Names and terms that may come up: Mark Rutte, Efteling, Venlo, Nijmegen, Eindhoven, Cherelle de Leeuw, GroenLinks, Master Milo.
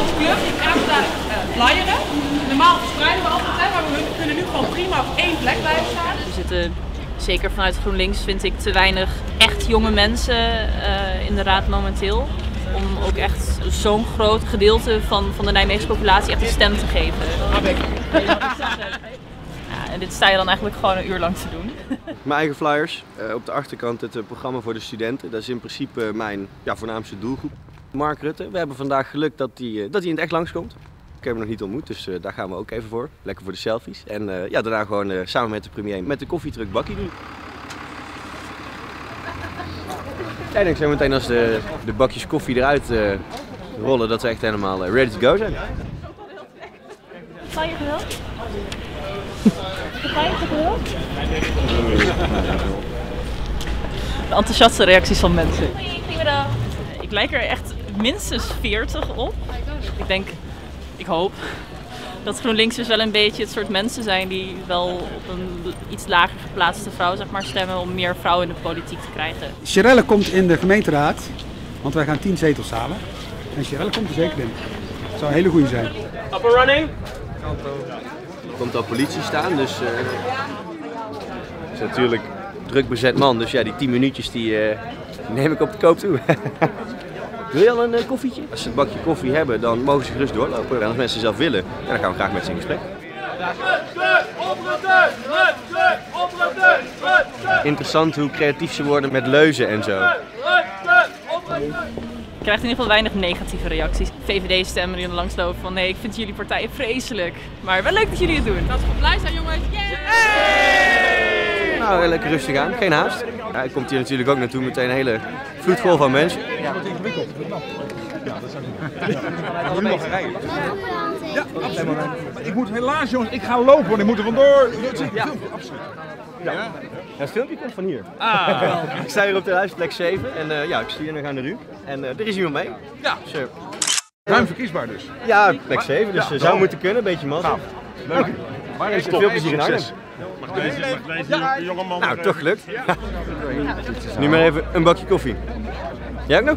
kleur, je kan hem daar flyeren. Normaal verspreiden we altijd, hè, maar we kunnen nu gewoon prima op één plek blijven staan. Er zitten zeker vanuit GroenLinks, vind ik, te weinig echt jonge mensen in de raad momenteel. Om ook echt zo'n groot gedeelte van de Nijmeegse populatie echt een stem te geven. Ja, en dit sta je dan eigenlijk gewoon een uur lang te doen. Mijn eigen flyers, op de achterkant het programma voor de studenten. Dat is in principe mijn voornaamste doelgroep. Mark Rutte, we hebben vandaag geluk dat hij in het echt langskomt. Ik heb hem nog niet ontmoet, dus daar gaan we ook even voor. Lekker voor de selfies. En daarna gewoon samen met de premier met de koffietruck bakkie doen. En ik zeg meteen als de bakjes koffie eruit rollen, dat we echt helemaal ready to go zijn. Ga je gewild? Ga je gewild? De enthousiaste reacties van mensen. Goedemiddag. Ik lijk er echt minstens 40 op. Ik denk, ik hoop dat GroenLinks dus wel een beetje het soort mensen zijn die wel op een iets lager geplaatste vrouw, zeg maar, stemmen om meer vrouwen in de politiek te krijgen. Cherelle komt in de gemeenteraad, want wij gaan 10 zetels halen. En Cherelle komt er zeker in. Dat zou een hele goeie zijn. Up and running. Er komt al politie staan, dus het is natuurlijk druk bezet man. Dus ja, die 10 minuutjes die neem ik op de koop toe. Wil je al een koffietje? Als ze een bakje koffie hebben, dan mogen ze gerust doorlopen. En als mensen zelf willen, dan gaan we graag met ze in gesprek. Interessant hoe creatief ze worden met leuzen en zo. Je krijgt in ieder geval weinig negatieve reacties. VVD-stemmen die er langs lopen van nee, ik vind jullie partij vreselijk. Maar wel leuk dat jullie het doen. Dat we blij zijn, jongens. Yeah! Nou, lekker rustig aan. Geen haast. Ja, hij komt hier natuurlijk ook naartoe meteen een hele vloedgolf van mensen. Ja, dat is ingewikkeld. Ja, dat is ook niet. Ja, absoluut. Ik moet helaas, jongens, ik ga lopen, want ik moet er vandoor. Ja, absoluut. Ja, het filmpje komt van hier. Ah. Ik sta hier op de huisplek 7 en ik stuur nu aan de rug. En er is iemand mee. Ja, sure. Ruim verkiesbaar dus. Ja, plek 7, dus ja, zou moeten kunnen, een beetje mazzel. Nou, leuk. Waar is het filmpje hier in? Ja. Nou, toch gelukt. Ja. Nu maar even een bakje koffie. Jij ook nog?